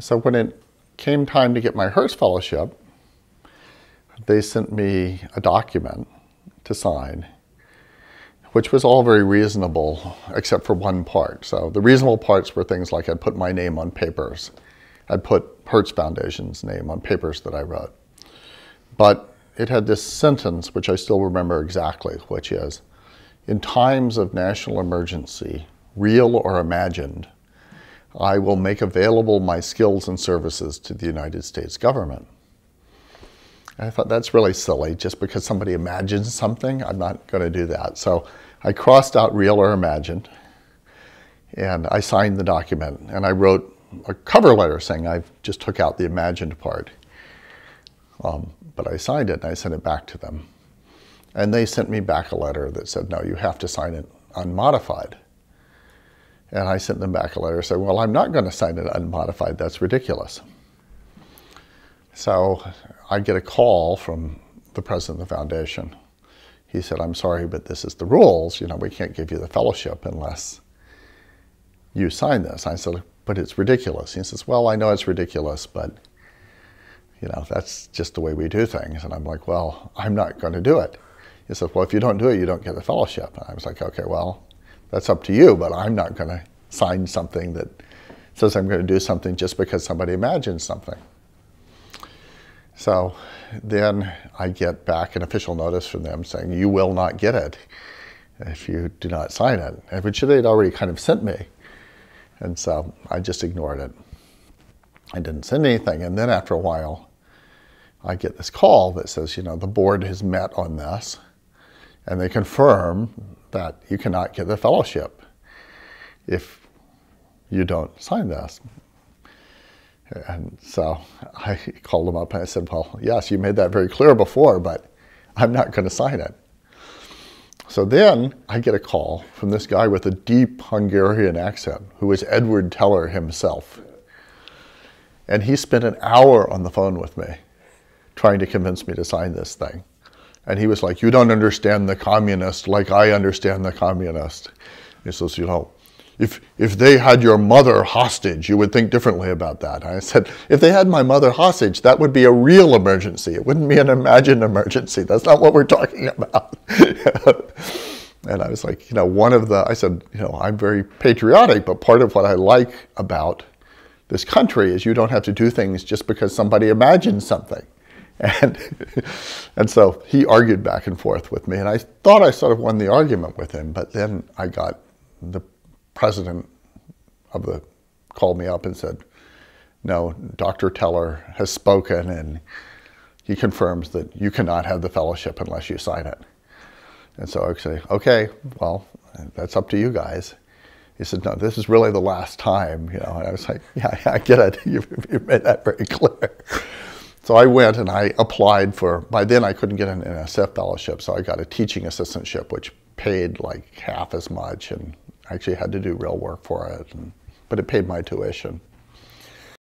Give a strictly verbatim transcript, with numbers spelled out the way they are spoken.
So when it came time to get my Hearst Fellowship, they sent me a document to sign, which was all very reasonable, except for one part. So the reasonable parts were things like I'd put my name on papers. I'd put Hertz Foundation's name on papers that I wrote. But it had this sentence, which I still remember exactly, which is, in times of national emergency, real or imagined, I will make available my skills and services to the United States government. And I thought, that's really silly. Just because somebody imagines something, I'm not going to do that. So I crossed out real or imagined, and I signed the document, and I wrote a cover letter saying I just took out the imagined part. Um, but I signed it, and I sent it back to them. And they sent me back a letter that said, no, you have to sign it unmodified. And I sent them back a letter saying, well, I'm not going to sign it unmodified. That's ridiculous. So I get a call from the president of the foundation. He said, I'm sorry, but this is the rules. You know, we can't give you the fellowship unless you sign this. I said, but it's ridiculous. He says, well, I know it's ridiculous, but, you know, that's just the way we do things. And I'm like, well, I'm not going to do it. He said, well, if you don't do it, you don't get the fellowship. And I was like, okay, well, that's up to you, but I'm not going to sign something that says I'm going to do something just because somebody imagines something. So then I get back an official notice from them saying, you will not get it if you do not sign it, which they had already kind of sent me. And so I just ignored it. I didn't send anything. And then after a while, I get this call that says, you know, the board has met on this, and they confirm that you cannot get the fellowship if you don't sign this. And so I called them up and I said, well, yes, you made that very clear before, but I'm not going to sign it. So then I get a call from this guy with a deep Hungarian accent, who is Edward Teller himself. And he spent an hour on the phone with me trying to convince me to sign this thing. And he was like, you don't understand the communist like I understand the communist. He says, you know, if, if they had your mother hostage, you would think differently about that. And I said, if they had my mother hostage, that would be a real emergency. It wouldn't be an imagined emergency. That's not what we're talking about. And I was like, you know, one of the, I said, you know, I'm very patriotic, but part of what I like about this country is you don't have to do things just because somebody imagines something. And, and so he argued back and forth with me, and I thought I sort of won the argument with him, but then I got, the president of the, called me up and said, no, Doctor Teller has spoken, and he confirms that you cannot have the fellowship unless you sign it. And so I say, okay, well, that's up to you guys. He said, no, this is really the last time, you know, and I was like, yeah, I get it, you've, you've made that very clear. So I went and I applied for, by then I couldn't get an N S F fellowship, so I got a teaching assistantship, which paid like half as much, and I actually had to do real work for it, and, but it paid my tuition.